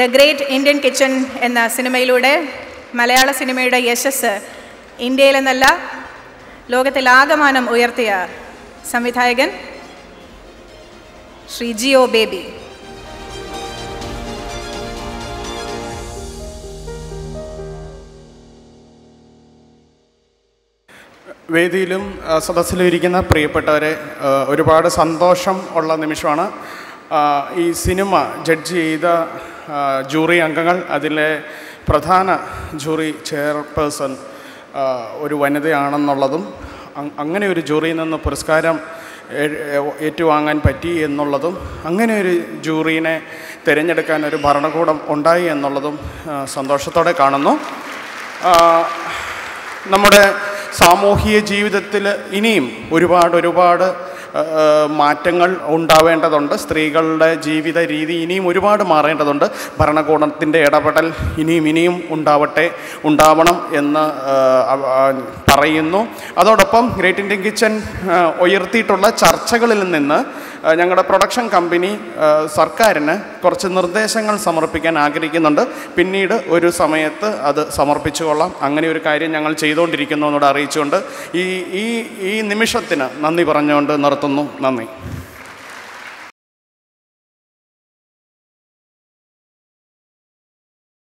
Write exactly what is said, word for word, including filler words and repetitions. The Great Indian Kitchen എന്ന സിനിമയിലൂടെ മലയാള സിനിമയുടെ യശസ് ഇന്ത്യയിലെന്നല്ല ലോകത്തിലാകമാനം ഉയർത്തിയ സംവിധായകൻ ശ്രീ ജിയോ ബേബി. വേദിയിലും സദസ്സിലും ഇരിക്കുന്ന പ്രിയപ്പെട്ടവരെ, ഒരുപാട് സന്തോഷം ഉള്ള നിമിഷമാണ്. ഈ സിനിമ ജഡ്ജ് ചെയ്ത ജൂറി അംഗങ്ങൾ, അതിലെ പ്രധാന ജൂറി ചെയർപേഴ്സൺ ഒരു വനിതയാണെന്നുള്ളതും അങ്ങനെ ഒരു ജൂറിയിൽ നിന്ന് പുരസ്കാരം ഏറ്റുവാങ്ങാൻ പറ്റി എന്നുള്ളതും അങ്ങനെ ഒരു ജൂറിനെ തിരഞ്ഞെടുക്കാൻ ഒരു ഭരണകൂടം ഉണ്ടായി എന്നുള്ളതും സന്തോഷത്തോടെ കാണുന്നു. നമ്മുടെ സാമൂഹിക ജീവിതത്തിൽ ഇനിയും ഒരുപാട് ഒരുപാട് മാറ്റങ്ങൾ ഉണ്ടാവേണ്ടതുണ്ട്. സ്ത്രീകളുടെ ജീവിത രീതി ഇനിയും ഒരുപാട് മാറേണ്ടതുണ്ട്. ഭരണകൂടത്തിൻ്റെ ഇടപെടൽ ഇനിയും ഇനിയും ഉണ്ടാവട്ടെ ഉണ്ടാവണം എന്ന് പറയുന്നു. അതോടൊപ്പം ഗ്രേറ്റ് ഇന്ത്യൻ കിച്ചൻ ഉയർത്തിയിട്ടുള്ള ചർച്ചകളിൽ നിന്ന് ഞങ്ങളുടെ പ്രൊഡക്ഷൻ കമ്പനി സർക്കാരിന് കുറച്ച് നിർദ്ദേശങ്ങൾ സമർപ്പിക്കാൻ ആഗ്രഹിക്കുന്നുണ്ട്. പിന്നീട് ഒരു സമയത്ത് അത് സമർപ്പിച്ചുകൊള്ളാം. അങ്ങനെ ഒരു കാര്യം ഞങ്ങൾ ചെയ്തുകൊണ്ടിരിക്കുന്നു എന്നോട് അറിയിച്ചുകൊണ്ട് ഈ ഈ ഈ നിമിഷത്തിന് നന്ദി പറഞ്ഞുകൊണ്ട് നിർത്തുന്നു. നന്ദി.